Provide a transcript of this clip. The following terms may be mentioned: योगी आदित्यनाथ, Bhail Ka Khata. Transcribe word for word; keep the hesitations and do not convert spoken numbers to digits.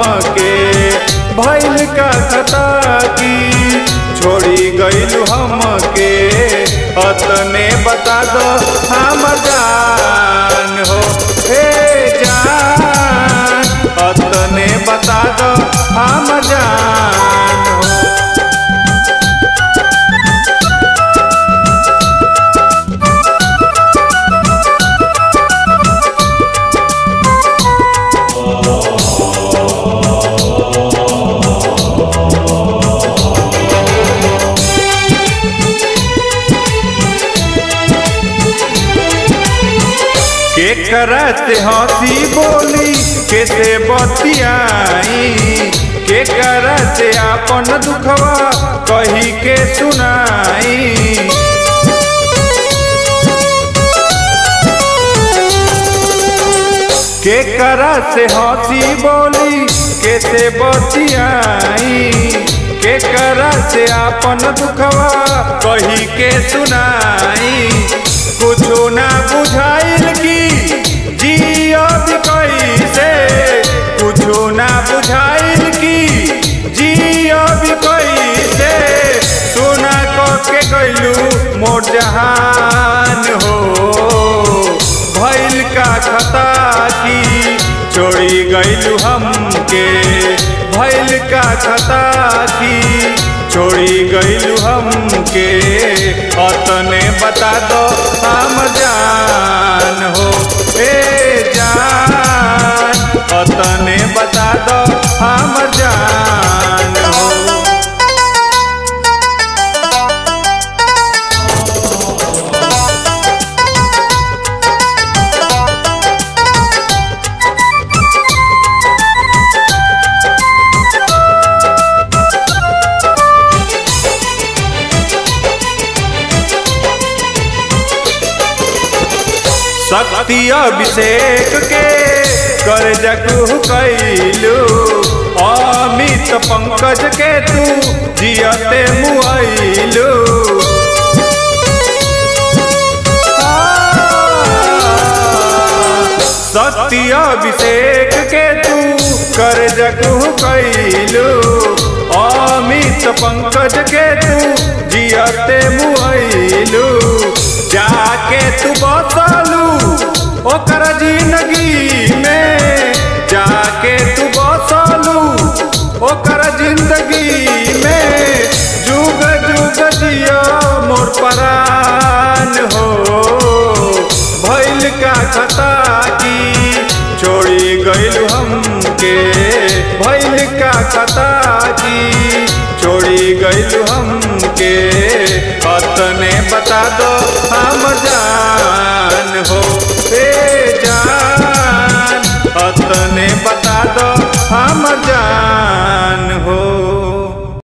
हमके भइल का खता की छोड़ी गइलू हमके अतने बता दो हम जान हो हे जान अतने बता दो हम जान हो। केकरा से हंसी बोली कैसे बतियाई केकरा से आपन दुखवा कही के सुनाई केकरा से हंसी बोली कैसे बतियाई केकरा से आपन दुखवा कही के सुनाई कुछो ना बुझाइल की जियो कैसे कुछो ना बुझाइल की जियो कैसे सोना के कैलू मोर जहान हो भइल का खता की छोड़ी गइलू हमके भइल का खता की छोड़ी गइलू हमके अतने बता दो हम जान हो ए जान अतने बता दो हम जान हो। शक्ति अभिषेक के करजकु कैलू अमित पंकज के तू जियते मुआइलू शक्ति अभिषेक के तू करजकु कैलू अमित पंकज के तू जियते मुआइलू जाके तू बसलू ओकर जिंदगी में जाके तू बसलू ओकर जिंदगी में जुग जुग जियो मोर परान हो भइल का खता की छोड़ी गइलू हमके भइल का खता की छोड़ी गइलू हमके अतने बता दो हम जान हो ए जान अतने बता दो हम जान।